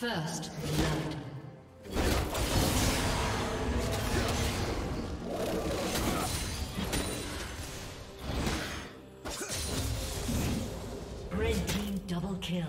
First blood. Red team double kill.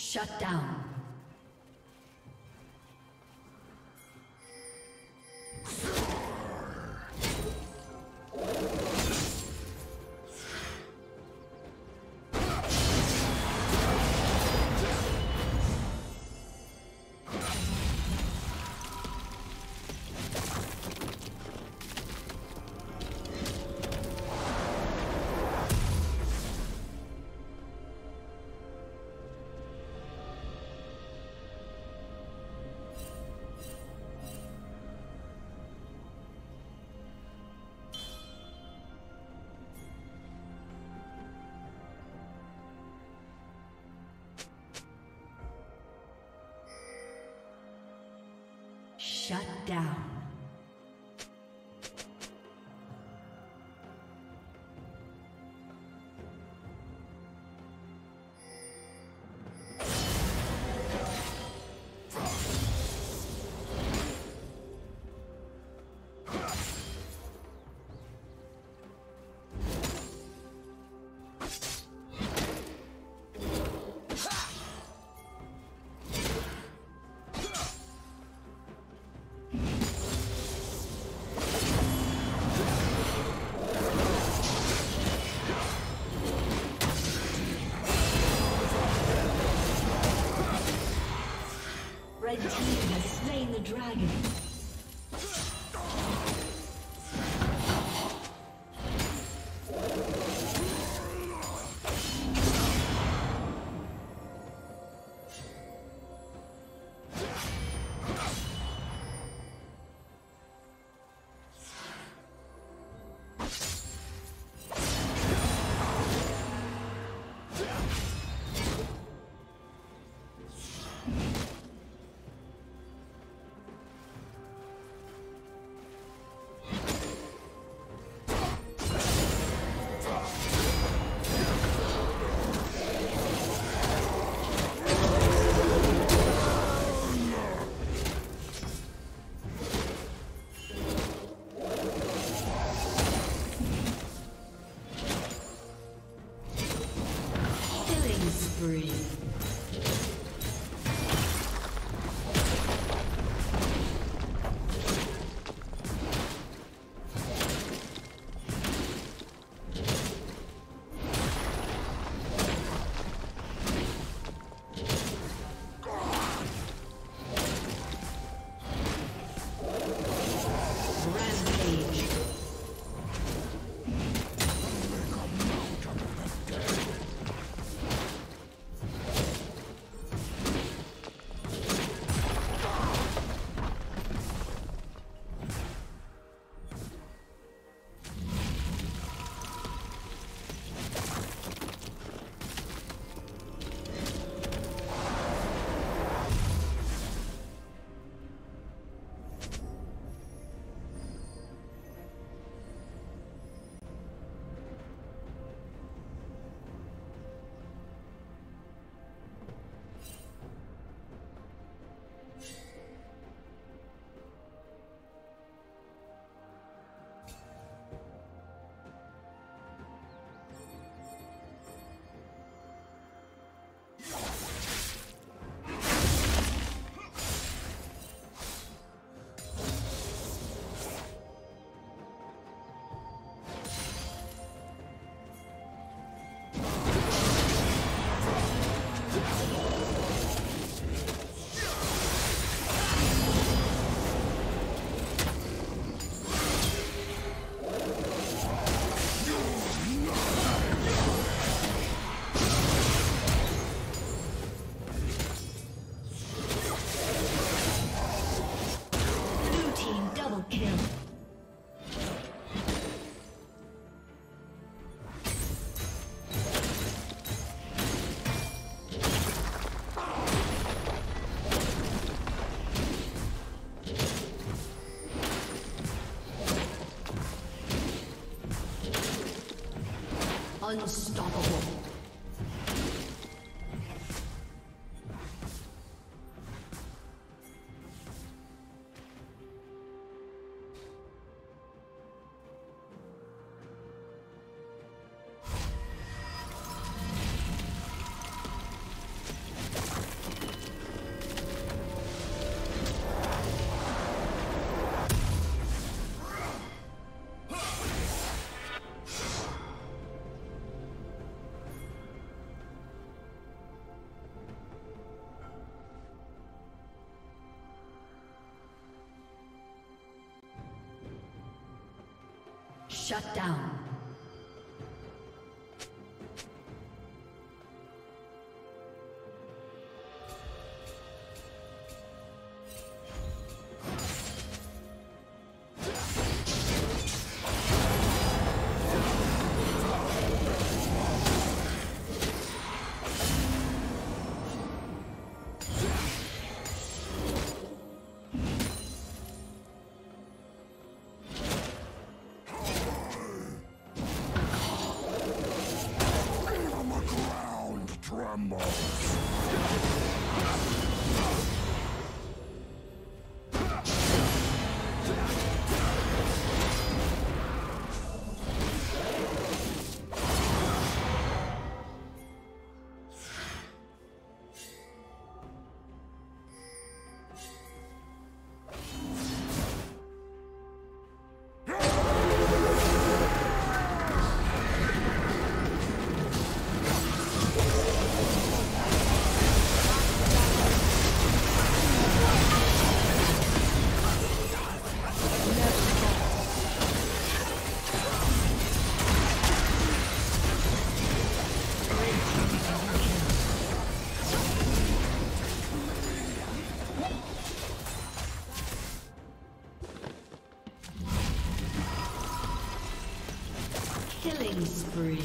Shut down. Shut down. the dragon. Unstoppable. Shut down. Killing spree.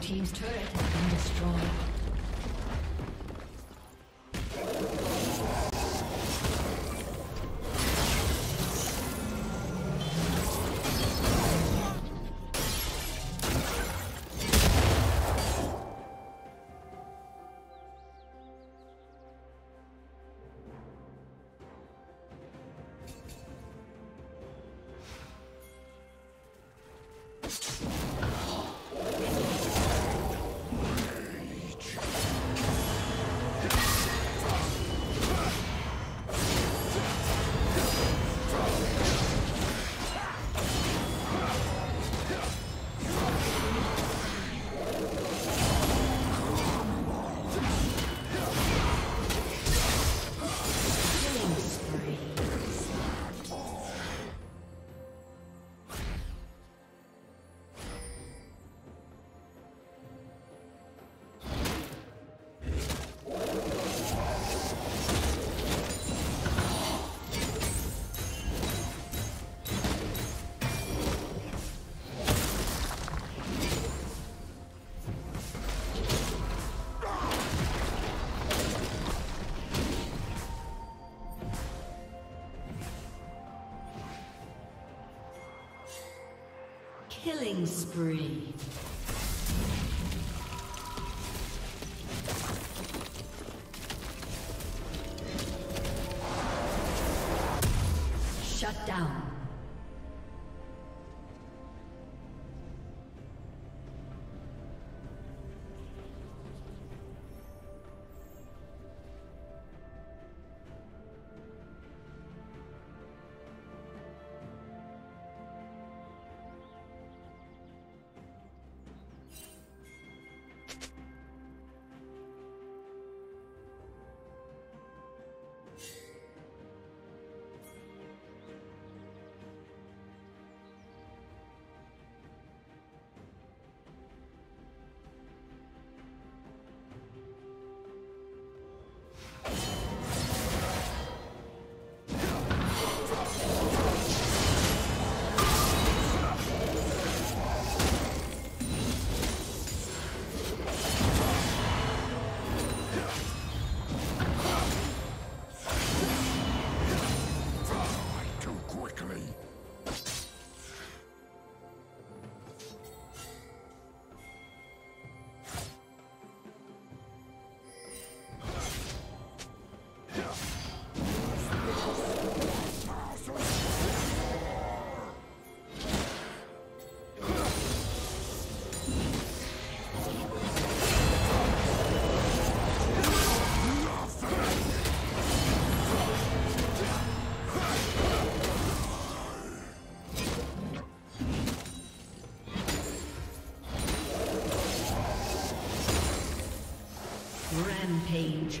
Team's turret has been destroyed. Killing spree. Shut down. Rampage.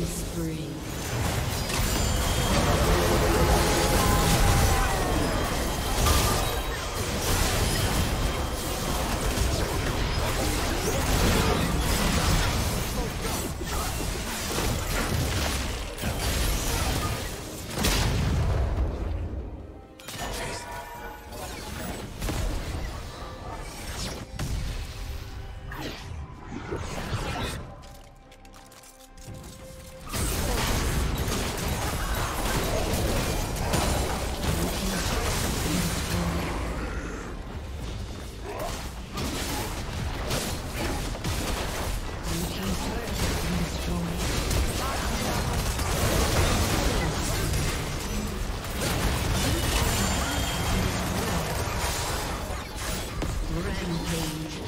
killing spree.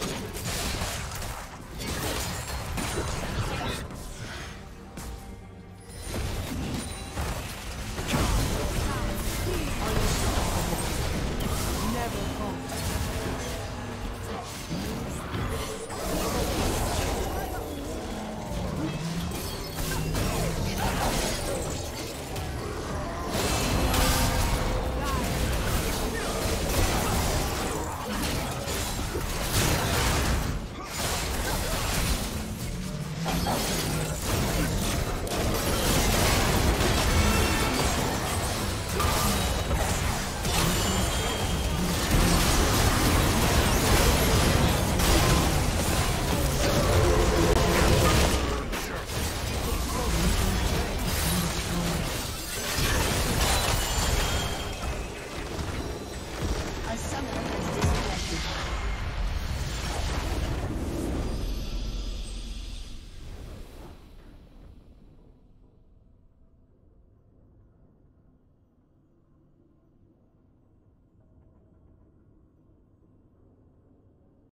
Rampage.